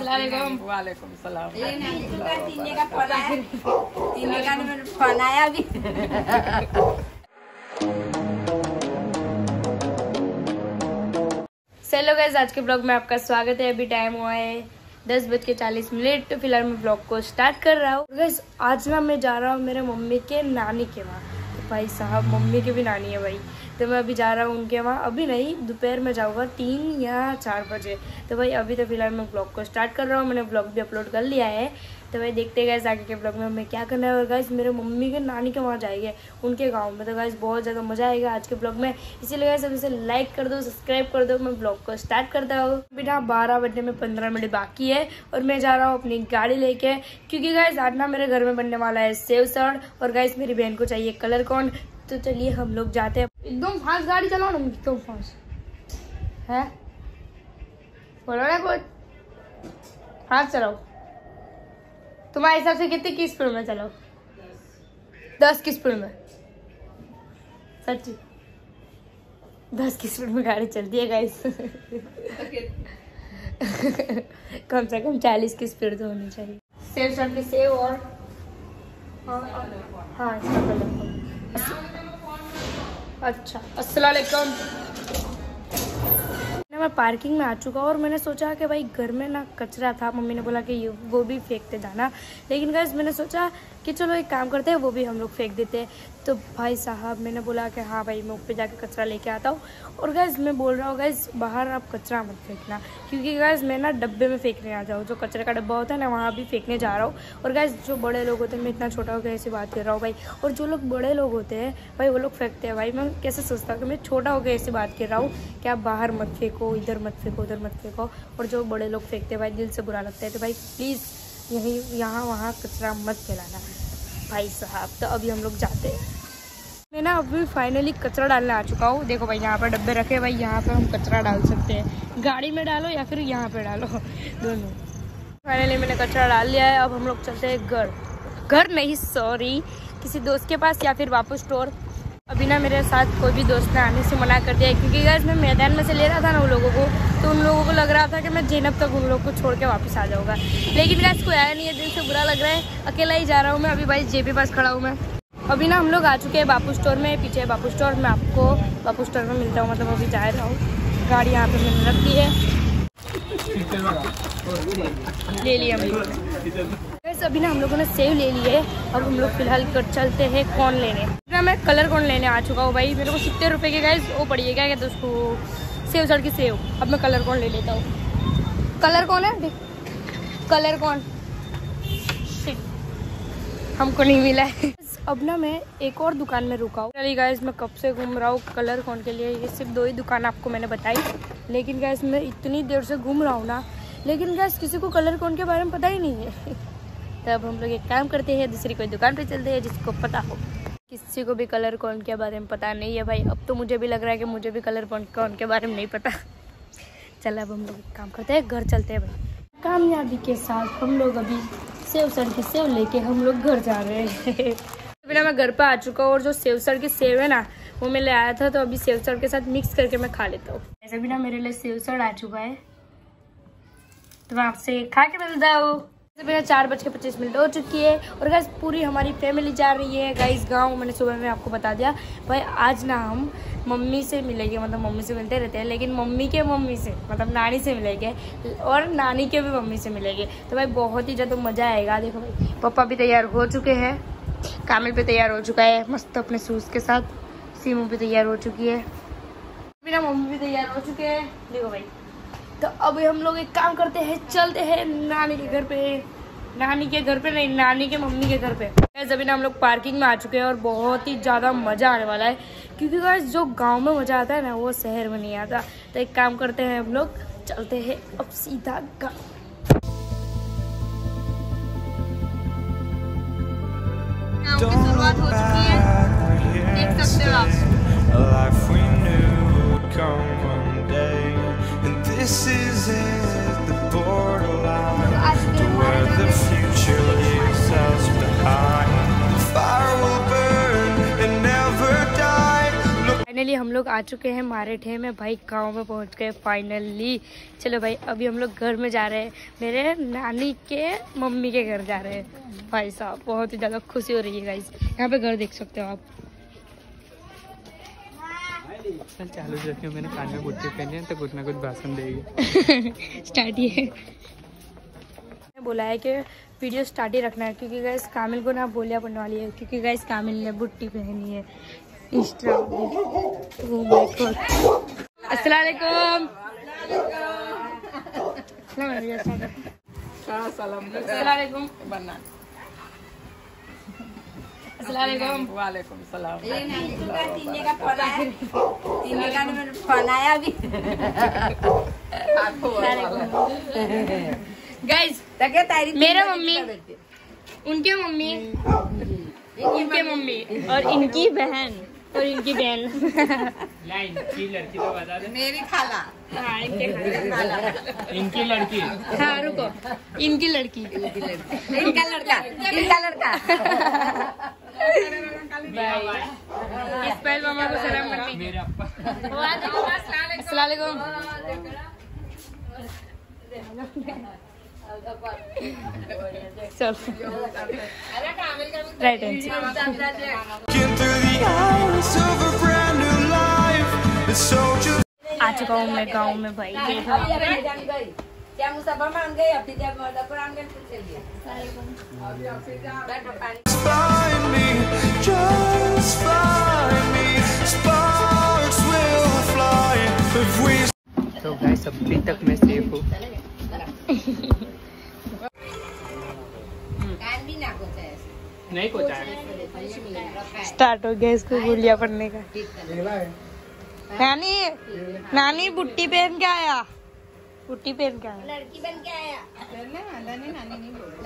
अस्सलाम वालेकुम सलाम। तीने का फनाया भी। चलो गाइस, आज के ब्लॉग में आपका स्वागत है। अभी टाइम हुआ है 10:40। तो फिलहाल मैं ब्लॉग को स्टार्ट कर रहा हूँ। गाइस आज ना मैं जा रहा हूँ मेरे मम्मी के नानी के वहाँ। तो भाई साहब मम्मी के भी नानी है भाई, तो मैं अभी जा रहा हूँ उनके वहाँ। अभी नहीं, दोपहर में जाऊँगा 3 या 4 बजे। तो भाई अभी तो फिलहाल मैं ब्लॉग को स्टार्ट कर रहा हूँ। मैंने ब्लॉग भी अपलोड कर लिया है। तो भाई देखते हैं गाइस आगे के ब्लॉग में हमें क्या करना है। और गाइस मेरे मम्मी के नानी के वहाँ जाएंगे, उनके गांव में। तो गाइस बहुत ज़्यादा मज़ा आएगा आज के ब्लॉग में। इसीलिए गाइस सब इसे लाइक कर दो, सब्सक्राइब कर दो। मैं ब्लॉग को स्टार्ट करता हूँ। बिना 12:15 बाकी है और मैं जा रहा हूँ अपनी गाड़ी लेके, क्योंकि गाइस आज ना मेरे घर में बनने वाला है सेव सड़। और गाइस मेरी बहन को चाहिए कलर कॉर्न। तो चलिए हम लोग जाते हैं। एकदम फास्ट गाड़ी चलाओ ना, एकदम फास्ट है, बोलो ना कुछ फास्ट चलाओ। तुम्हारे हिसाब से कितने की स्पीड में चलाओ? 10 की स्पीड में? सच्ची 10 की स्पीड में गाड़ी चलती है गाइस। कम से कम 40 की स्पीड तो होनी चाहिए। सेव शॉट में सेव और हाँ इसका कलर। अच्छा अस्सलाम वालेकुम। मैं पार्किंग में आ चुका और मैंने सोचा कि भाई घर में ना कचरा था। मम्मी ने बोला कि ये वो भी फेंकते जाना, लेकिन गाइस मैंने सोचा कि चलो एक काम करते हैं, वो भी हम लोग फेंक देते हैं। तो भाई साहब मैंने बोला कि हाँ भाई मैं ऊपर जाके कचरा लेके आता हूँ। और गाइस मैं बोल रहा हूँ गाइस बाहर आप कचरा मत फेंकना, क्योंकि गाइस मैं ना डब्बे में फेंकने आ जाऊँ, जो कचरे का डब्बा होता है ना वहाँ भी फेंकने जा रहा हूँ। और गाइस जो बड़े लोग होते हैं, मैं इतना छोटा होकर ऐसी बात कर रहा हूँ भाई, और जो लोग बड़े लोग होते हैं भाई वो लोग फेंकते हैं भाई। मैं कैसे सोचता हूँ कि मैं छोटा होकर ऐसी बात कर रहा हूँ कि आप बाहर मत फेंको, इधर मत फेंको, उधर मत फेंको। और जो बड़े लोग फेंकते हैं भाई दिल से बुरा लगता है। तो भाई प्लीज़ यही यहाँ वहाँ कचरा मत फैलाना भाई साहब। तो अभी हम लोग जाते हैं। मैं ना अभी फाइनली कचरा डालने आ चुका हूँ। देखो भाई यहाँ पर डब्बे रखे भाई, यहाँ पर हम कचरा डाल सकते हैं। गाड़ी में डालो या फिर यहाँ पे डालो, दोनों। फाइनली मैंने कचरा डाल लिया है। अब हम लोग चलते हैं घर नहीं सॉरी किसी दोस्त के पास या फिर वापस स्टोर। अभी ना मेरे साथ कोई भी दोस्त ने आने से मना कर दिया, क्योंकि गाइस मैं मैदान में से ले रहा था ना उन लोगों को, तो उन लोगों को लग रहा था कि मैं जैनब तक उन लोग को छोड़ के वापस आ जाऊँगा। लेकिन गाइस कोई आया नहीं है, दिल से बुरा लग रहा है। अकेला ही जा रहा हूँ मैं। अभी भाई जेपी पास खड़ा हूँ मैं। अभी ना हम लोग आ चुके हैं बापू स्टोर में। पीछे बापू स्टोर में आपको बापू स्टोर में मिलता हूँ, मतलब अभी जा रहा हूँ। गाड़ी यहाँ पे मैंने रख दी है, ले लिया बस। अभी ना हम लोगों ने सेव ले लिए। अब हम लोग फिलहाल चलते हैं कौन लेने। ना मैं कलर कौन लेने आ चुका हूँ भाई। मेरे को 70 रुपये के गाइस वो पड़ी है, क्या कहते उसको, सेव सड़ की सेव। अब मैं कलर कौन ले लेता हूँ। कलर कौन है देख, कलर कौन हमको नहीं मिला है। अब ना मैं एक और दुकान में रुका हूँ। चलिए गाइस मैं कब से घूम रहा हूँ कलर कौन के लिए। ये सिर्फ 2 ही दुकान आपको मैंने बताई, लेकिन गाइस मैं इतनी देर से घूम रहा हूँ ना, लेकिन गाइस किसी को कलर कौन के बारे में पता ही नहीं है। तब हम लोग एक काम करते हैं, दूसरी कोई दुकान पे चलते हैं जिसको पता हो। किसी को भी कलर कौन के बारे में पता नहीं है भाई। अब तो मुझे भी लग रहा है कि मुझे भी कलर कौन के बारे में नहीं पता। चलो अब हम लोग एक काम करते हैं, घर चलते हैं भाई। कामयाबी के साथ हम लोग अभी सेव सड़ की सेव लेके हम लोग घर जा रहे हैं। बिना मैं घर पर आ चुका हूँ और जो सेव सड़ की सेव है ना वो मैं ले आया था, तो अभी सेव सड़ के साथ मिक्स करके मैं खा लेता हूँ। ऐसे भी ना मेरे लिए सेव सड़ आ चुका है, तो मैं आपसे खा के मिलता हूँ। बिना 4:25 हो चुकी है और गाइस पूरी हमारी फैमिली जा रही है गाइस गाँव। मैंने सुबह में आपको बता दिया भाई, आज ना हम मम्मी से मिलेंगे, मतलब मम्मी से मिलते रहते हैं, लेकिन मम्मी के मम्मी से मतलब नानी से मिलेंगे और नानी के भी मम्मी से मिलेंगे। तो भाई बहुत ही ज़्यादा मज़ा आएगा। देखो भाई पापा भी तैयार हो चुके हैं, कामिल भी तैयार हो चुका है मस्त अपने सूज के साथ, सीमू भी तैयार हो चुकी है, मेरा मम्मी भी तैयार हो चुके हैं। देखो भाई तो अभी हम लोग एक काम करते हैं, चलते हैं नानी के घर पे। नानी के घर पे नहीं, नानी के मम्मी के घर पे। गाइस अभी ना हम लोग पार्किंग में आ चुके हैं और बहुत ही ज़्यादा मज़ा आने वाला है, क्योंकि गाइस जो गांव में मज़ा आता है ना वो शहर में नहीं आता। तो एक काम करते हैं हम लोग चलते हैं अब सीधा गाँव। की शुरुआत हो चुकी है, देख सकते हो आप। This is it, the borderline to where the future leaves us behind. The fire will burn and never die. Finally हम लोग आ चुके हैं मारेठे में भाई, गांव में पहुंच गए फाइनली। चलो भाई अभी हम लोग घर में जा रहे हैं, मेरे नानी के मम्मी के घर जा रहे हैं भाई साहब। बहुत ही ज़्यादा खुशी हो रही है गाइस। यहाँ पे घर देख सकते हो आप। चल चालू रखियो, मैंने कान में गुट्टी पहनी है तो कुछ ना कुछ भाषण देगी। स्टार्ट ये बोला है कि वीडियो स्टार्ट ही रखना है क्योंकि गाइस कामिल को ना बोलिया पड़ने वाली है, क्योंकि गाइस कामिल ने बुट्टी पहनी है। अस्सलाम वालेकुम। वालेकुम सलाम। गाइस मेरे मम्मी, उनके मम्मी, उनके मम्मी और इनकी बहन और इनकी बहन लाइन की लड़की तो बता दे। मेरी खाला, हाँ इनके खाला, इनकी लड़की, हाँ रुको, इनकी लड़की, इनका लड़का, इनका लड़का। इस पहल मामा को सलाम करनी। मेरा अस्सलाम वालेकुम। आ चुका हूँ मैं गाँव में भाई। तो गाइस अभी तक मैं सेफ हूँ। नहीं कोचा स्टार्ट हो गया इसको गुलिया पड़ने का। नानी नानी बुट्टी पहन के आया, बुट्टी पहन के आया, लड़की बन के आया। नानी नानी नहीं बोला,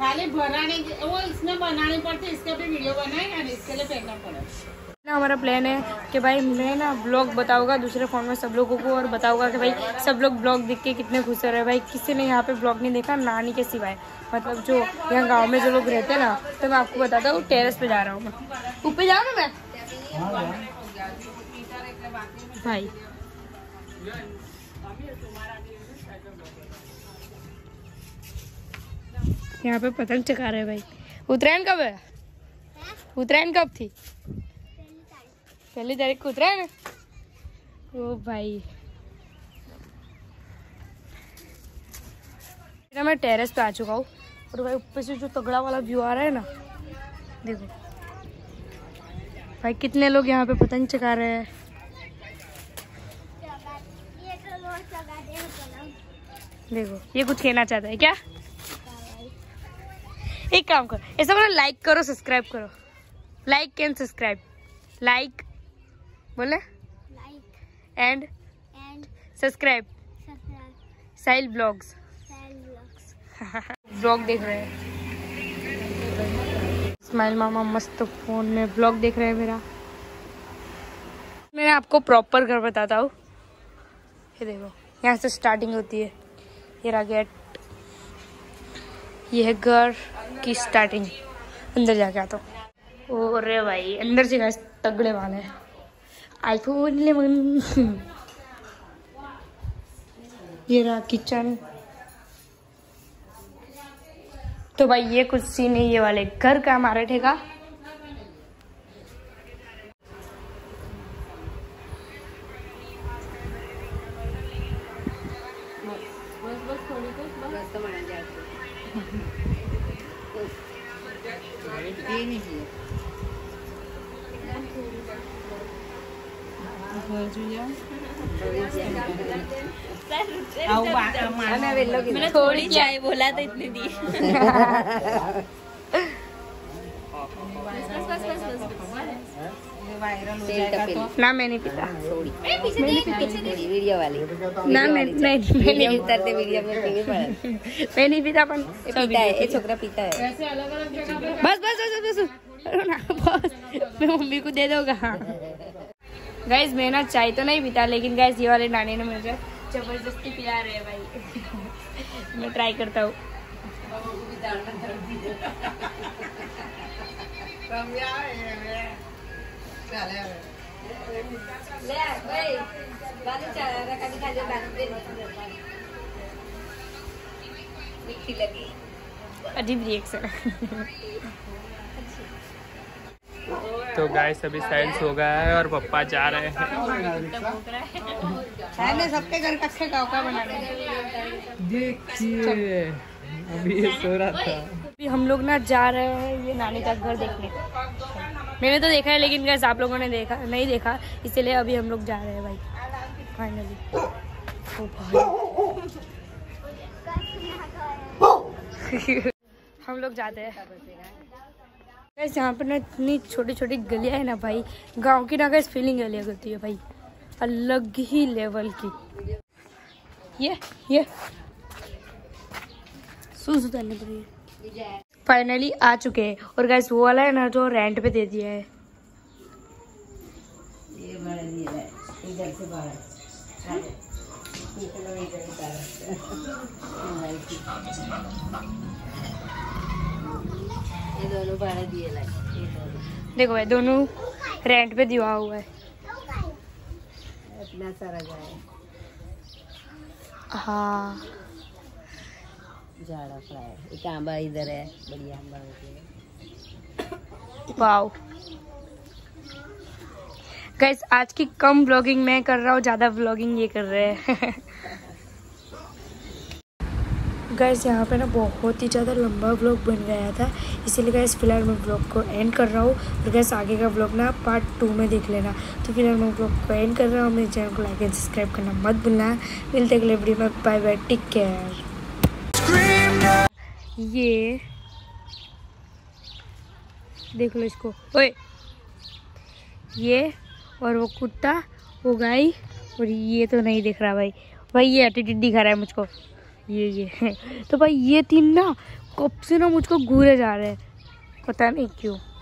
खाली बनाने वो इसमें बनाने पड़ते, इसका भी वीडियो बनाए और इसके लिए पहनना पड़ा ना। हमारा प्लान है कि भाई मैं ना ब्लॉग बताऊंगा दूसरे फ़ोन में सब लोगों को और बताऊंगा कि भाई सब लोग ब्लॉग देख के कितने खुश हो रहे हैं। भाई किसी ने यहाँ पे ब्लॉग नहीं देखा नानी के सिवाय, मतलब जो यहाँ गांव में जो लोग रहते हैं ना। तो मैं आपको बताता हूँ, टेरेस पे जा रहा हूँ मैं, ऊपर जाऊँ ना मैं भाई। यहाँ पे पतंग चका रहे हैं भाई। उत्तरायण कब है? उत्तरायण कब थी? पहली तारीख को उतरायण। ओ भाई ना मैं टेरेस पे आ चुका हूँ और भाई ऊपर से जो तगड़ा वाला व्यू आ रहा है ना, देखो भाई कितने लोग यहाँ पे पतंग चगा रहे हैं। देखो ये कुछ कहना चाहता है क्या? एक काम करो, ऐसा बोलो लाइक करो, सब्सक्राइब करो। लाइक एंड सब्सक्राइब, लाइक बोले and subscribe Sahil blogs. Blog देख रहे हैं इस्माइल मामा, मस्त फोन में ब्लॉग देख रहे हैं मेरा। मैं आपको प्रॉपर घर बताता हूँ। ये देखो यहाँ से स्टार्टिंग होती है, ये रहा गेट, ये है घर की स्टार्टिंग। अंदर जाके आता हूँ। ओ रे भाई अंदर से गाइस तगड़े वाले आईफोन 11। ये रहा किचन। तो भाई ये कुछ सीन है ये वाले घर का, हमारे ठेका। मैंने थोड़ी चाय बोला तो इतनी दी। ना मैंने पीता, वीडियो वाली ना मैंने उतरते वीडियो में मैंने पीता, पर पीता है ये छोकरा पीता है। बस बस बस बस मैं मम्मी को दे दूंगा। गाइस मैं ना चाय तो नहीं पीता, लेकिन गाइस ये वाले नानी ने मुझे जबरदस्ती पिला रहे हैं भाई। मैं ट्राई करता हूँ। मीठी लगी अजीब रिएक्शन। तो गाइस अभी साइंस हो गया है और पप्पा जा रहे हैं सबके घर कच्चे कावका बनाने। देखिए अभी ये सो रहा था। अभी हम लोग ना जा रहे हैं ये नानी का घर देखने। मैंने तो देखा है लेकिन गाइस आप लोगों ने देखा नहीं देखा, इसीलिए अभी हम लोग जा रहे हैं भाई फाइनली। हम लोग जाते हैं गाइस। यहाँ पर ना इतनी छोटी छोटी गलियाँ है ना भाई, गांव की ना गाइस फीलिंग गलियाँ होती है भाई, अलग ही लेवल की। ये सूज उतारने पड़ेगी। फाइनली आ चुके हैं और गाइस वो वाला है ना जो रेंट पे दे दिया है ये इधर से बाहर। ये दोनों भाड़ा दिए लगे, देखो भाई दोनों रेंट पे दिया हुआ है अपना सारा घर। हाँ झाड़ा पड़ा है, एक आंबा इधर है, बढ़िया आंबा है। वाओ गाइस आज की कम व्लॉगिंग मैं कर रहा हूँ, ज़्यादा व्लॉगिंग ये कर रहे हैं। गाइस यहाँ पे ना बहुत ही ज़्यादा लंबा व्लॉग बन गया था, इसीलिए गाइस फिलहाल मैं व्लॉग को एंड कर रहा हूँ। और गाइस आगे का व्लॉग ना पार्ट 2 में देख लेना। तो फिलहाल मैं व्लॉग को एंड कर रहा हूँ। मेरे चैनल को लाइक एंड सब्सक्राइब करना मत भूलना। मिलते अगले वीडियो में, बाय बाय, टेक केयर। ये देख लो इसको, ओए ये और वो कुत्ता, वो गाय और ये तो नहीं दिख रहा भाई, भाई ये एटीट्यूड दिखा रहा है मुझको ये तो भाई ये तीन ना कब से ना मुझको घूरे जा रहे हैं, पता नहीं क्यों।